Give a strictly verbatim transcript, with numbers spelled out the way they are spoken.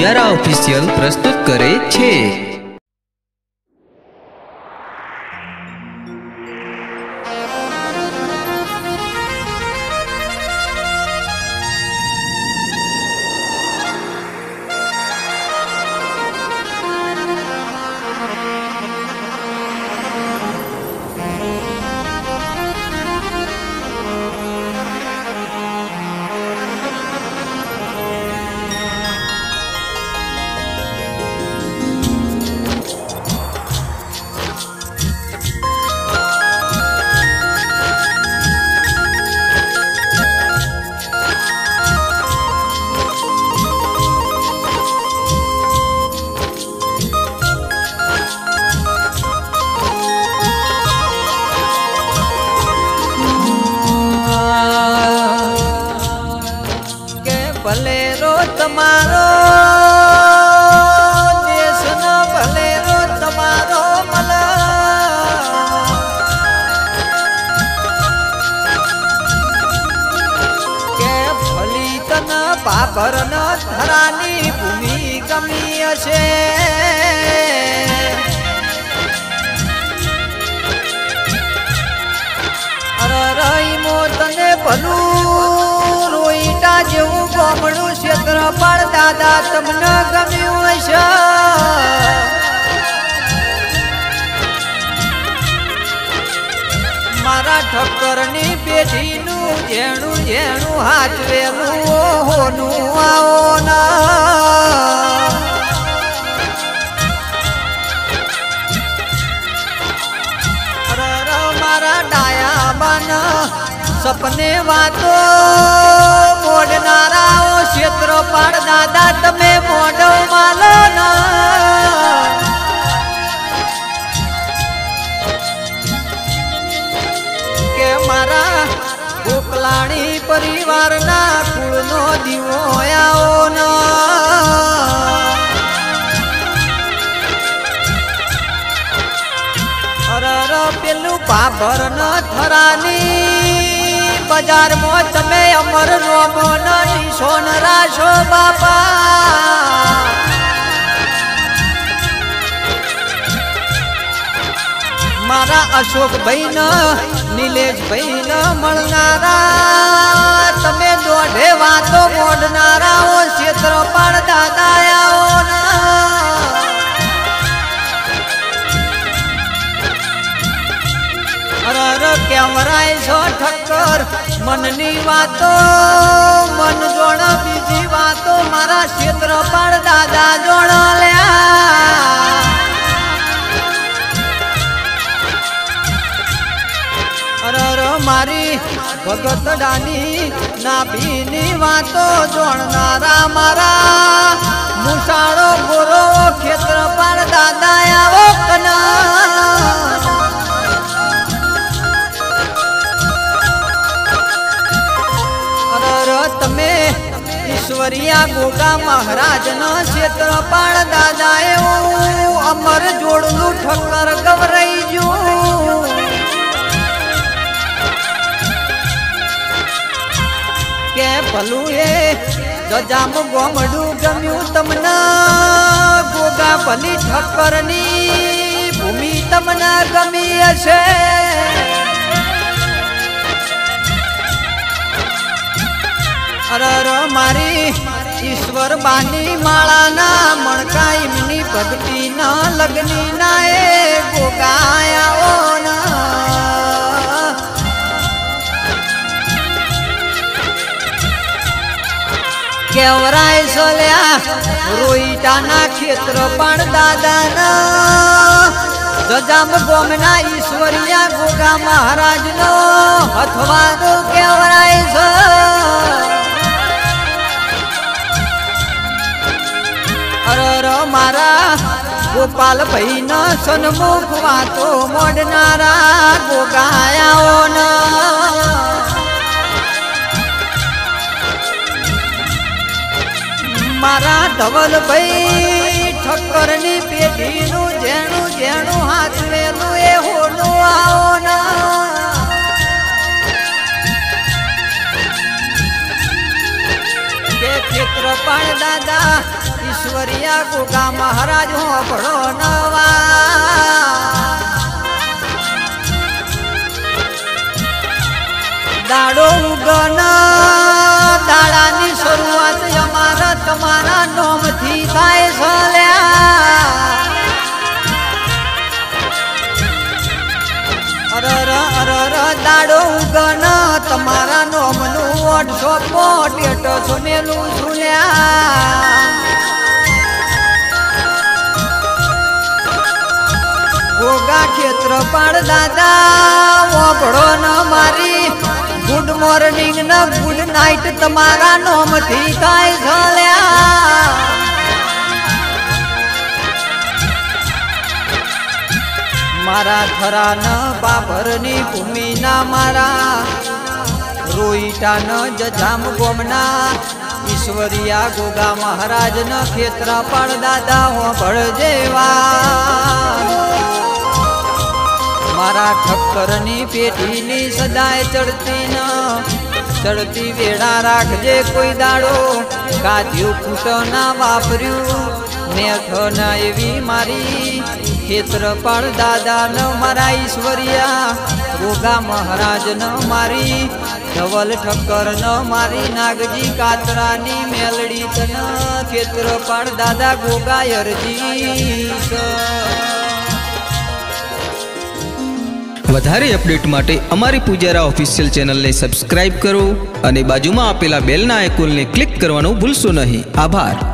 Pujara official प्रस्तुत करे छे। ક્ષેત્રપાળ દાદા તમને ગમ્યું હશે, મારા ઠક્કરની પેઢીનું જેણું જેણું હાચવેલું ઓહોનું આવો ના અરર મારા ડાયા બાના સપને વાતો મોડનારા ક્ષેત્રપાળ દાદા તમે મોડો માલો ના કે મારા ગોકલાણી પરિવારના કુળનો દીવો આવો ના અરર પેલું પાભર ન થરાની બજાર મો તમે અમર નો મોનની સોન રાશો બાપા મારા અશોક ભાઈ ન નીલેશ ભાઈ ન મળનારા તમે દોઢે વાતો મોડનારા ઓ ક્ષેત્રપાળ દાદા આવો ના કેવરાય છો ઠક્કર મનની વાતો મન જોણ બીજી વાતો મારા ક્ષેત્રપાળ દાદા જોણ લ્યા અરર મારી ભગતડાની નાભીની વાતો જોણનારા મારા મુસાળો ગોરો ક્ષેત્રપાળ દાદા આવો કના તમે ઈશ્વરિયા ગોગા મહારાજના ક્ષેત્રપાળ દાદા એવું અમર જોડનું ઠક્કર ગવરાઈ ગયું કે ભલું એ જજામ ગોમડું ગમ્યું તમને ગોગા ભલી ઠક્કરની ભૂમિ તમને ગમી હશે અરર મારી ઈશ્વર બાની માળાના મણકા એમની ભક્તિના લગ્નના એ ગોગાયાઓના કેવરાય સોલ્યા રોઈટાના ક્ષેત્રપાળ દાદાના જજામ ગોમના ઈશ્વરિયા ગોગા મહારાજનો હથવાદો કેવરાય છે અરર મારા ગોપાલ ભાઈ ન સન્મુખ વાતો મોડનારા ગોગાયાઓ ન મારા ધવલ ભાઈ ઠક્કરની પેઢીનું જેણું જેણું હાથવેલું એ હોનું આવો ન કે ક્ષેત્રપાળ દાદા ईश्वरिया गोगा महाराज हो बड़ो नवा दाड़ो उगना दाड़ा नी शुरुआत अमारा तमारा नोम थी थाय सोल्या अरर अरर दाड़ो उगना तमारा नोम नु आठ सौ पोट एटो सुनेलू सुन्या गोगा क्षेत्रपाल दादा वो बड़ो न मारी गुड मॉर्निंग न गुड नाइट तुम्हारा नाम थी काय झाल्या मारा थरा न बाबरनी भूमि ना मारा रोईटा न जजाम गोमना ईश्वरिया गोगा महाराज न क्षेत्रपाल दादा वो बड़ जेवा मारा ठक्करनी पेटीनी सदाए चढ़ती न चढ़ती वेड़ा राखजे कोई दाड़ो काजू कूटो ना वापरू नेठो ना एवी मारी क्षेत्रपाल दादा न मारा ईश्वरिया गोगा महाराज न मारी धवल ठक्कर न मारी नागजी कातरा नी मेलड़ी तन क्षेत्रपाल दादा गोगा हरजीश વધારે અપડેટ માટે અમારી પૂજારા ઓફિશિયલ ચેનલને સબસ્ક્રાઇબ કરો અને બાજુમાં આપેલા બેલના આઇકોનને ક્લિક કરવાનું ભૂલશો નહીં. આભાર.